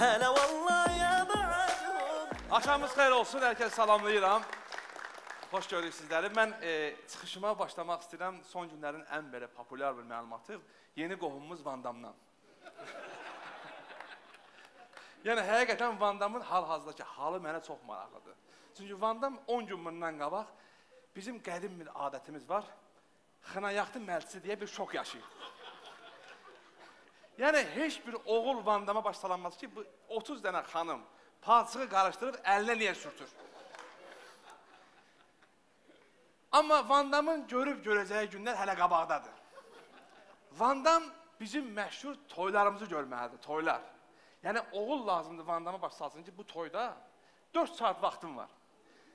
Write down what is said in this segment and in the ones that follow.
Hele vallahi ya ba'dum. Akşamınız xeyir olsun, herkese salamlayıram. Hoş gördük sizləri. Mən çıxışıma başlamaq istəyirəm. Son günlərin ən belə populyar bir məlumatı. Yeni qohumumuz Van Damdan. Yəni, həqiqətən Van Damın hal-hazırdakı halı mənə çox maraqlıdır. Çünki Van Dam 10 gün bundan qabaq bizim qədim bir adətimiz var. Xınayaxtı məclisi deyə bir şok yaşayır. Yəni, heç bir oğul Van Dama başlanmaz ki, 30 dənə xanım palçığı qarışdırıb əlinə niyə sürtür? Amma Van Damın görüb görəcəyi günlər hələ qabaqdadır. Van Dam bizim məşhur toylarımızı görməlidir, toylar. Yəni, oğul lazımdır Van Dama başlasın ki, bu toyda 4 saat vaxtın var.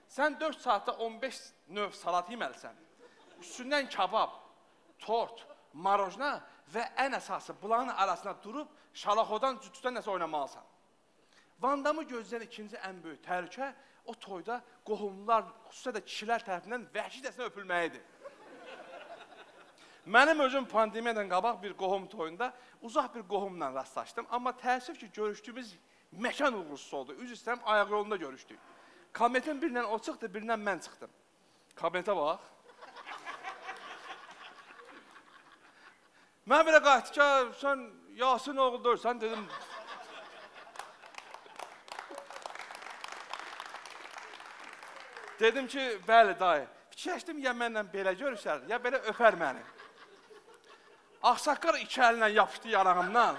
Sən 4 saatda 15 növ salat yeməlisən. Üstündən kabab, tort, marojna və ən əsası bulanın arasına durub şalaxodan, cütüdən nəsə oynamalısın. Van Damı gözləyən ikinci ən böyük təhlükə o toyda qohumlar, xüsusilə də kişilər tərəfindən vəhşicəsinə öpülməyidir. Mənim özüm pandemiyadan qabaq bir qohum toyunda uzaq bir qohumla rastlaşdım, amma təəssüf ki, görüşdüyümüz məkan uğursuz oldu. Üz istəyəm, ayaq yolunda görüşdük. Kabinetin birindən o çıxdı, birindən mən çıxdım. Kabinetə bax. Mən belə qayıtdı ki, sən Yasin oğuldur, sən dedim... Dedim ki, bəli, dayı, fikirləşdim ya mənlə belə görüşər, ya belə öpər məni. Ağsaqqar iki əlinlə yapışdı yanağımdan.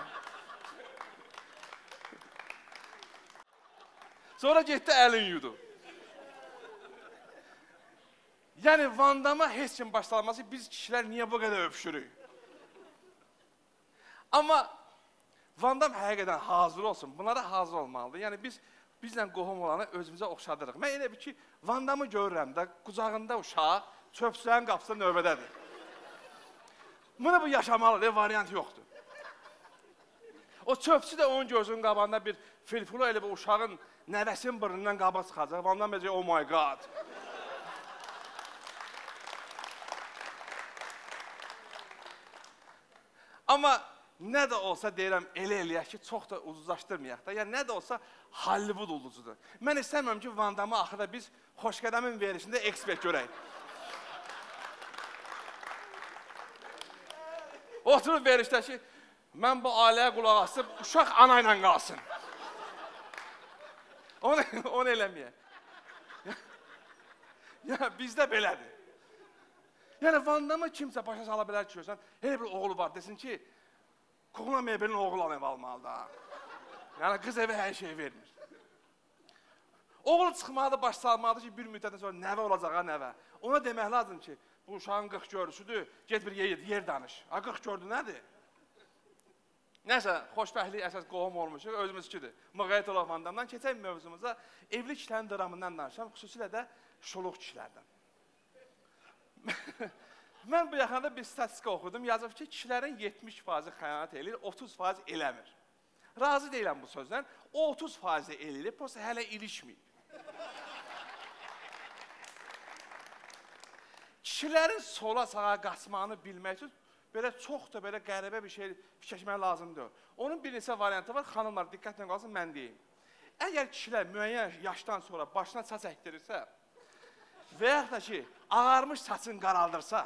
Sonra getdi əlin yudu. Yəni, Van Dama heç kim başlanması, biz kişilər niyə bu qədər öpüşürük? Amma Van Dam həqiqədən hazır olsun, bunlara hazır olmalıdır. Yəni, bizlə qohum olanı özümüzə oxşadırıq. Mən elə bir ki, Van Damı görürəm də, qucağında uşaq, çöpçülərin qapısı növbədədir. Bunu bu yaşamalıdır, variant yoxdur. O çöpçü də onun gözünün qabağında bir filfulu elə bir uşağın nəvəsinin burnundan qabağa çıxacaq. Van Dam bəcək, oh my god. Amma nə də olsa deyirəm, elə eləyək ki, çox da uzlaşdırmayaq da. Yəni, nə də olsa Hollywood ulduzudur. Mən istəmirəm ki, Van Damı axıda biz Xoşqədəmin verilişində ekspert görəyik. Oturub verilişdə ki, mən bu ailəyə qulaq asıb, uşaq ana ilə qalsın. Onu eləməyək. Yəni, bizdə belədir. Yəni, Van Damı kimsə başa sala bilər ki, görsən, elə bir oğlu var, desin ki, Kuğuna meybenin oğlan ev almalıdır ha. Yəni, qız evi hər şey vermir. Oğul çıxmalıdır, baş salmalıdır ki, bir müddətdən sonra nəvə olacaq ha, nəvə. Ona demək lazım ki, bu uşağın 40 görüşüdür, get bir yer danış. Ha, 40 gördü nədir? Nəsə, xoşbəxtlik əsas qohum olmuşuq, özümüzkidir. Müqayyət olaq Van Damdan keçək mövzumuza evli kişilərin dramından danışam, xüsusilə də şuluq kişilərdən. Mən bu yaxında bir statistika oxudum, yazıb ki, kişilərin 70% xəyanət eləyir, 30% eləmir. Razı deyiləm bu sözdən, o 30% eləyir, prosta hələ ilişməyib. Kişilərin sola-sağa qaçmağını bilmək üçün belə çox da belə qəribə bir şey fikirləşmək lazımdır. Onun bir neçə variantı var, xanımlar diqqətlə qalsın, mən deyim. Əgər kişilər müəyyən yaşdan sonra başına saç əkdirirsə və yaxud da ki, ağarmış saçını qaraldırsa,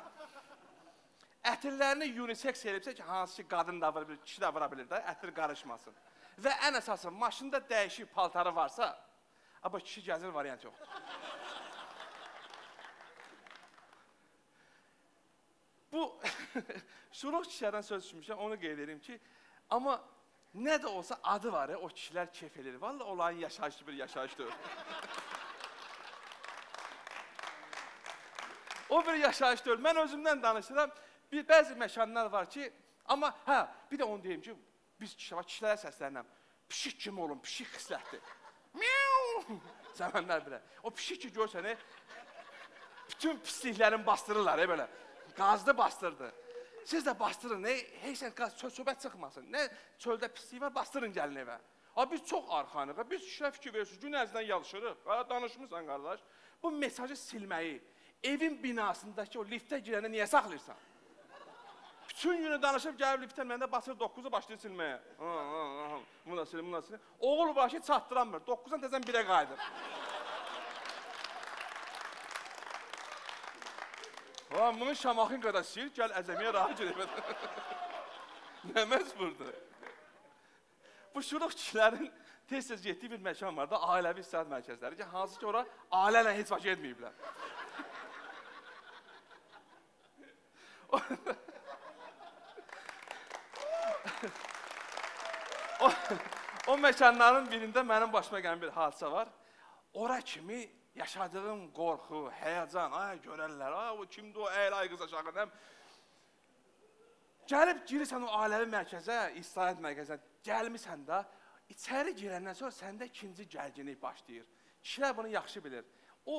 ətirlərini unisex eləyibsə ki, hansı ki, qadın da vura bilir, kişi də vura bilir də, ətir qarışmasın. Və ən əsası, maşında dəyişik paltarı varsa, amma kişi gəzir variant yoxdur. Bu, şuluq kişilərdən söz düşmüşəm, onu qeyd edim ki, amma nə də olsa adı var ya, o kişilər kef edir. Valla olağın yaşayışlı bir yaşayışdır. O bir yaşayış deyil. Mən özümdən danışıram. Bəzi məkanlar var ki, amma hə, bir də onu deyim ki, biz kişilərə səslənəm. Pişik kim olun, pişik xislətdir. Miu! Zəmənlər belə. O pişik ki, görsən, bütün pisliklərini bastırırlar, belə. Qazdı bastırdı. Siz də bastırın, heysən qaz söhbət çıxmasın. Nə çöldə pislik var, bastırın gəlin evə. Biz çox arxanıq, biz kişilə fikir verirsiniz, gün ərzdən yazışırıq. Danışmışsan, qardaş. Bu mesajı silməyi. Evin binasındakı o liftə girəndə niyə saxlayırsan? Bütün günü danışıb gəlib liftə məndə basır 9-u başlayır silməyə. bundan sonra. Oğul başı çattıramır. 9'dan tezden 1'e qayıdır. Lan bunun şamahın kadar sil, gel əzəmiyə rahat edin. Nəməz burada. Bu şuruq kişilərin tez-tez getdiyi bir məkan var da, ailəvi istirahat mərkəzləri ki, hansı ki ora ailələ heç vaxt etməyiblər. O məkanların birində mənim başıma gələn bir hadisə var. Ora kimi yaşadığım qorxu, həyəcan, ay görərlər, ay o kimdir o, əyl, ay qız aşağı nəm. Gəlib girirsən o ailəvi mərkəzə, istirahət mərkəzə, gəlmirsən də, içəri girəndən sonra səndə ikinci gərginlik başlayır. Kişilər bunu yaxşı bilir. O,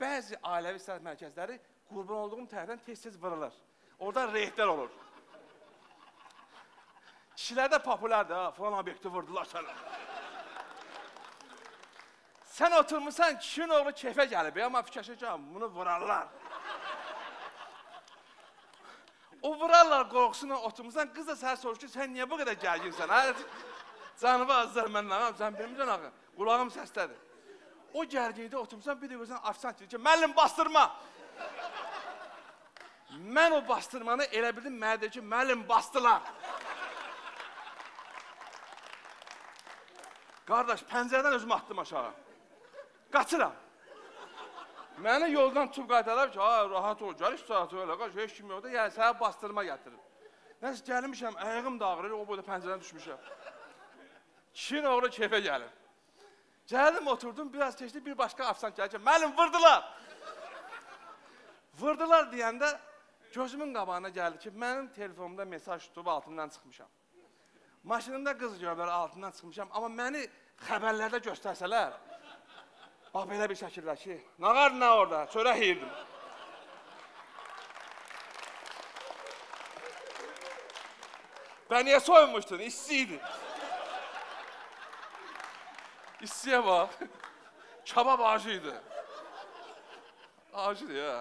bəzi ailəvi istirahət mərkəzləri qurban olduğum tərəfdən tez-tez vırılır. Oradan reytlər olur. Kişilər də populardır, ha, falan obyekti vurdular sənə. Sən oturmuşsan, kişinin oğlu keyfə gəlib, amma fikirləşəcəm, bunu vurarlar. O vurarlar qorxusuna oturmuşsan, qız da sənə soruşur ki, sən niyə bu qədər gəlginsən, ha? Canıva azlar, mən nağam, sən bilmirsən axı, qulağım səslədir. O gəlginlikdə oturmuşsan, bir də görsən, afisant deyir ki, müəllim bastırma! Mən o bastırmanı elə bildim, mənə deyir ki, müəllim bastılar. Qardaş, pəncərədən özümü atdım aşağı. Qaçıram. Məni yoldan tutub qaytarlar ki, ha, rahat ol, gəl, istirahat ol, heç kim yoxdur, yəni sənə bastırma gətirir. Nəsə, gəlmişəm, ayağım da ağrır, o boyda pəncərədən düşmüşəm. Kişinin oğlu keyfə gəlir. Gəldim, oturdum, biraz keçdi, bir başqa afisant gəlir ki, müəllim, vurdular. Vurdular deyəndə gözümün qabağına gəldi ki, mənim telefonumda mesaj tutub altından çıxmışam. Maşınımda qız görürlər, altından çıxmışam, amma məni xəbərlərdə göstərsələr, bax, belə bir şəkildə ki, nə var nə orada, çörək yeyirdim. Bəniyə soymuşdun, işsiydi. İşsiyə bax, kabab ağacıydı. Ağacıydı, ya.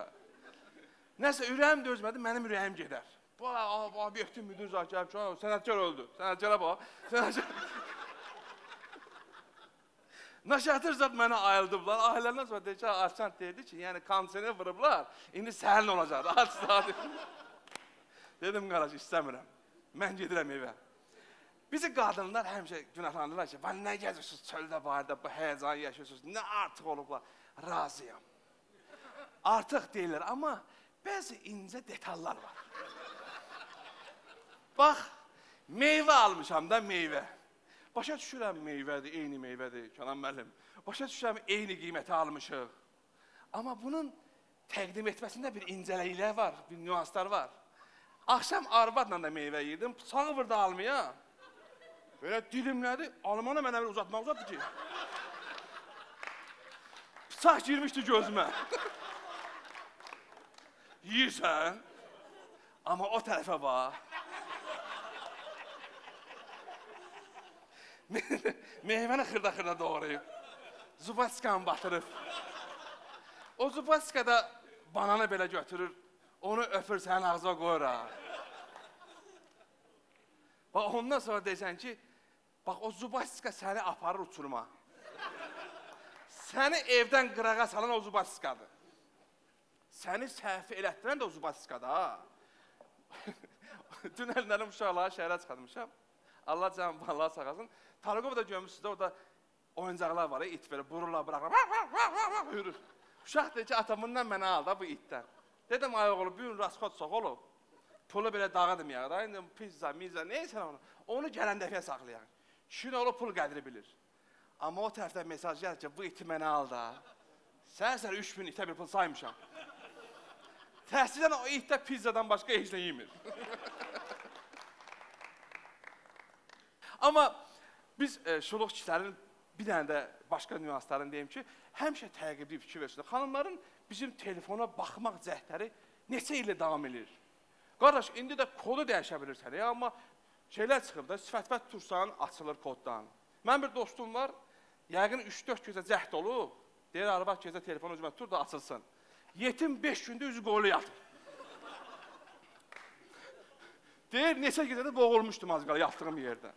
Nəsə, ürəyim dözmədi, mənim ürəyim gedər. Bu obyektin müdür zahkar, sənətkar öldü, sənətkara bax, sənətkar. Naşatır zat mənə ayıldıblar, ailəndən sonra deyək ki, afisant deyirdi ki, yəni konserni vırıblar, indi səhərin olacaq, rahatsız. Dedim, qardaş, istəmirəm, mən gedirəm evə. Bizi qadınlar həmişə günahlandırlar ki, bana nə gəzirsiniz çöldə barədə, bu həyəcanı yaşıyorsunuz, nə artıq olublar, razıyam. Artıq deyirlər, amma bəzi incə detallar var. Bax, meyvə almışam da, meyvə. Başa düşürəm, meyvədir, eyni meyvədir, Kənan müəllim. Başa düşürəm, eyni qiymətə almışıq. Amma bunun təqdim etməsində bir incəliklər var, bir nüanslar var. Axşam arvadla da meyvə yedim, bıçağı vurdu almaya. Belə dilimlədi, almanı mənə bir uzatmaq uzatdı ki. Bıçaq girmişdi gözümə. Yiyirsən, amma o tərəfə bax. Meyvəni xırda-xırda doğrayıb, zubaskanı batırıb. O zubaskada bananı belə götürür, onu öpür, sənin ağzına qoyur, ha. Bax, ondan sonra deyəcən ki, bax, o zubaska səni aparır uçuruma. Səni evdən qırağa salan o zubaskadır. Səni səhvi elətdirən də o zubaskadır, ha. Dünəllərim uşaqlara şəhərə çıxarmışam. Allah canım, vallaha sağlasın. Tarıqov da gömürsünüz, orada oyuncaqlar var, it verir, bururlar, bıraqlar, yürür. Uşaq deyir ki, atamından mənə al da bu itdən. Dedim, ay oğlu, bugün raskot soğ olub, pulu belə dağa deməyə da, indi pizza, mizza, neysən onu? Onu gələn dəfəyə saxlayan. Kişinin oğlu pul qədri bilir. Amma o tərəfdən mesaj gəlir ki, bu iti mənə al da. Səhər-səhər 3000 itə bir pul saymışam. Təhsilən o itdə pizzadan başqa heç nə yemir. Amma biz şuluq kişilərin bir dənə də başqa nüanslarını deyim ki, həmişə təqibli fikir versinlər. Xanımların bizim telefona baxmaq cəhdləri neçə ilə davam edir? Qardaş, indi də kodu dəyişə bilirsən, amma şeylər çıxıb da, sifət-fət tutursan, açılır koddan. Mən bir dostum var, yəqin 3-4 gözə cəhd olub, deyir, arvad gözə telefonu üzümə tutur da açılsın. Yetim 5 gündə üzü qoyulu yatır. Deyir, neçə gözə də boğulmuşdum az qala, yatdığım yerdə.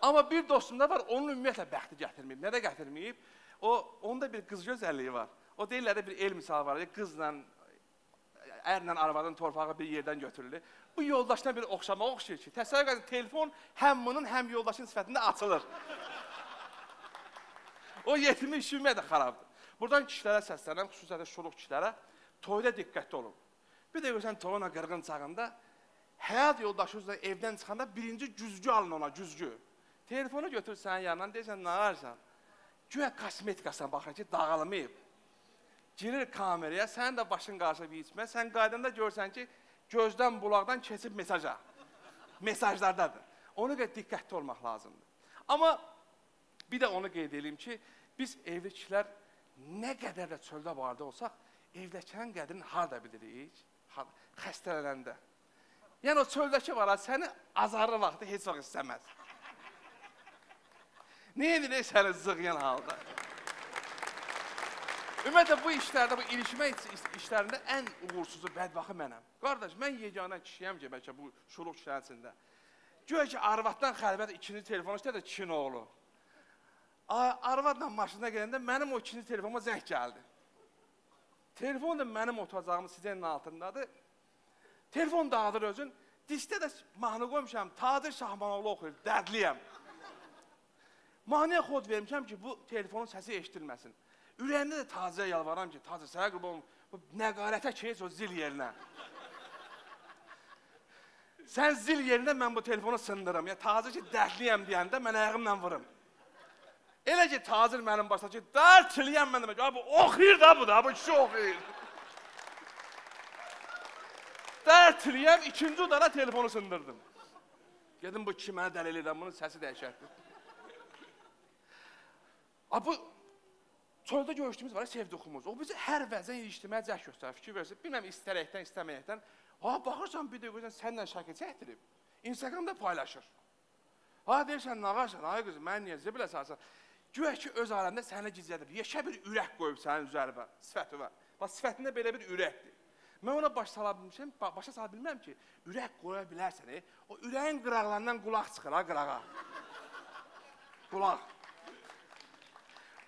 Ama bir dostum da var, onun ümumiyyətlə bəxti gətirməyib. Nədə gətirməyib? Onda bir qız gözəlliyi var. O deyirlər də bir el misal var. Qızla, ərlə, arvadan torpağı bir yerdən götürülür. Bu yoldaşına bir oxşama oxşayır ki, təsəvvür edin, telefon həm bunun, həm yoldaşın sifətində açılır. O yetimi işinmə də xarabdır. Buradan kişilərə səslənəm, xüsusən şuluq kişilərə, toyda diqqətli olun. Bir də görsən, toyuna qırğın çağında, həyat yoldaşınızla evdən çıxanda birinci güzgü alın ona, güzgü. Telefonu götürsən yanından, deyirsən, nə ararsan? Güya kosmetikasına baxın ki, dağılmayıb. Girir kameraya, sən də başın qarşı bir içmə, sən qaydanda görsən ki, gözdən, bulaqdan keçib mesaja. Mesajlardadır. Onu qədər diqqətli olmaq lazımdır. Amma bir də onu qeyd edeyim ki, biz evli kişilər nə qədər də çöldə barda olsaq, evləkən qədrini harada bilirik? Xəstələnəndə. Yəni, o çöldəki var, səni azarlı vaxtı heç vaxt istəməz. Niyə edirik səni zığyan halda? Ümumiyyətlə, bu işlərdə, bu ilişmə işlərində ən uğursuzu, bədvaxı mənəm. Qardaş, mən yeganə kişiyəm ki, bəlkə bu şuluq kişilərisində. Güya ki, arvatdan xəlbət ikinci telefonu istəyir də kin oğlu. Arvatla maşına gələndə mənim o ikinci telefonuma zəng gəldi. Telefon da mənim oturacağımı sizənin altındadır. Telefon dağıdır özün. Diskdə də mahnı qoymuşam, Tadir Şahmanoğlu oxuyur, dərdliyəm. Mahnıya xod vermişəm ki, bu telefonun səsi eşitilməsin. Ürəyimdə də Tadirə yalvaram ki, Tadir, sənə qurban olun, nəqarətə keç o zil yerinə. Sən zil yerinə mən bu telefonu sındırım. Tadir ki, dəhliyəm deyəndə mən ayağımla vurum. Elə ki, Tadir mənim başla ki, dərtiliyəm mən demək, bu oxuyur da bu da, bu kişi oxuyur. Dərtiliyəm, ikinci udara telefonu sındırdım. Dedim, bu kişi mənə dəlil edən, bunun səsi dəhşətdir. Bu... Çöldə görüşdüyümüz var ya, sevdiğimiz. O bizi hər vəzən ilişdirməyə cəhd göstərir, fikir verirsə. Bilməm, istərəkdən, istəməyəkdən. Baxırsan, bir də gözən səninlə şəkil çəkdirib. Instagramda paylaşır. Deyirsən, nağarsan, ay qızım, mən niyə zibilə sarsan? Güvək ki, öz aləmdə sənə gizlədib. Yeşə bir ürək qoyub sənin üzəribə, sifəti var. Sifətində belə bir ürəkdir. Mən ona başa sala bilməm ki, ürək qoya bilərsən, o ürəyin qıraqlarından qulaq çıxır, qırağa.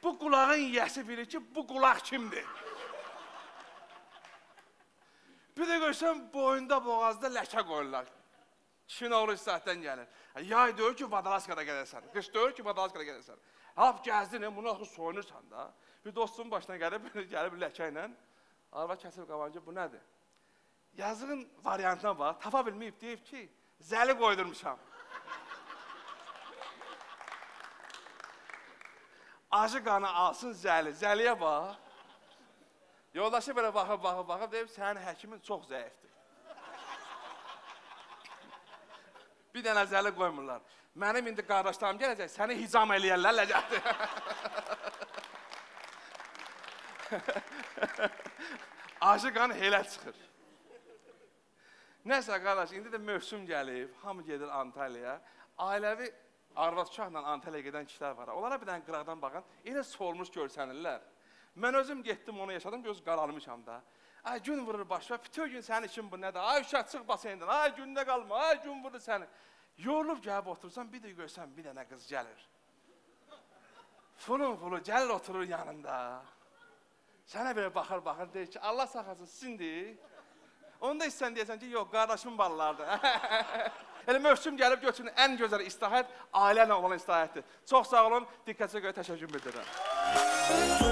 Bu qulağın yiyəsi bilir ki, bu qulaq kimdir? Bir də görsən, boyunda, boğazda ləkə qoyurlar. Çin oğlu istihətdən gəlir. Yay deyir ki, Vadalaskada gəlirsən. Qış deyir ki, Vadalaskada gəlirsən. Hap gəzdin, bunu axı soyunursan da. Bir dostun başına gəlib ləkə ilə. Arva kəsib qabancı, bu nədir? Yazığın variantına bax, tapa bilməyib, deyib ki, zəli qoydurmuşam. Acı qanı alsın zəli, zəliyə bax. Yoldaşı belə baxıb, baxıb, baxıb, deyib, sənin həkimin çox zəifdir. Bir dənə zəli qoymurlar. Mənim indi qardaşlarım gələcək, səni hicam eləyərlər ləcəkdir. Acı qanı helə çıxır. Nəsə, qardaş, indi də mövsüm gəlib, hamı gedir Antalya'ya. Ailəvi... Arvad uşaqla Antalya'ya gedən kişilər var. Onlara bir dənə qıraqdan baxan, elə solmuş görsənirlər. Mən özüm getdim, onu yaşadım, göz qaralmışam da. Ay, gün vurur başıma, bütün gün sənin işin bu nədir? Ay, uşaq çıx basayından, ay, gündə qalma, ay, gün vurur səni. Yorulub gəlib otursan, bir də görsən, bir dənə qız gəlir. Fulun gəlir, oturur yanında. Sənə belə baxır, baxır, deyir ki, Allah saxlasın, sizindir. Onu da istəyən deyəsən ki, yox, qardaşım ballardır. Elə mövsüm gəlib götürün, ən gözəl istihət ailə ilə olan istihətdir. Çox sağ olun, diqqətinizə görə təşəkkür edirəm.